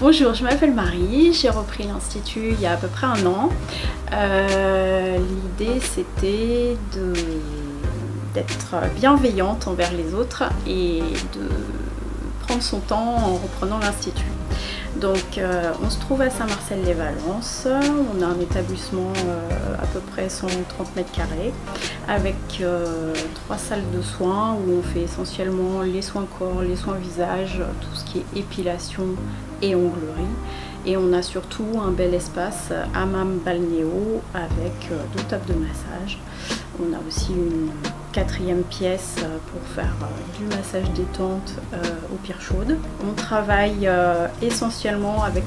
Bonjour, je m'appelle Marie, j'ai repris l'Institut il y a à peu près un an. L'idée c'était d'être bienveillante envers les autres et de prendre son temps en reprenant l'Institut. Donc on se trouve à Saint-Marcel-lès-Valence, on a un établissement à peu près 130 mètres carrés avec 3 salles de soins où on fait essentiellement les soins corps, les soins visage, tout ce qui est épilation et onglerie. Et on a surtout un bel espace hammam balnéo avec 2 tables de massage. On a aussi une 4e pièce pour faire du massage détente aux pierres chaudes. On travaille essentiellement avec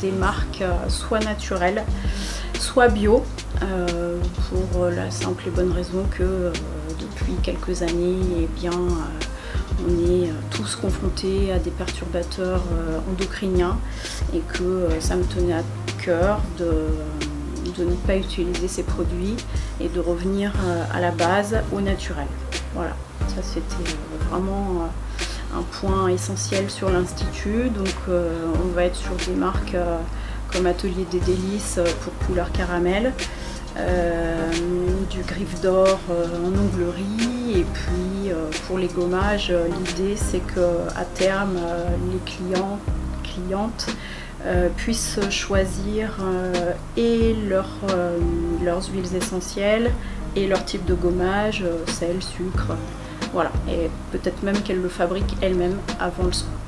des marques soit naturelles, soit bio, pour la simple et bonne raison que depuis quelques années, eh bien, on est tous confrontés à des perturbateurs endocriniens et que ça me tenait à cœur de ne pas utiliser ces produits et de revenir à la base, au naturel. Voilà, ça c'était vraiment un point essentiel sur l'Institut. Donc on va être sur des marques comme Atelier des Délices pour couleur caramel, du griffe d'or en onglerie, et puis pour les gommages, l'idée c'est qu'à terme, les clients, clientes, puissent choisir et leurs huiles essentielles et leur type de gommage, sel, sucre, voilà, et peut-être même qu'elles le fabriquent elles-mêmes avant le soin.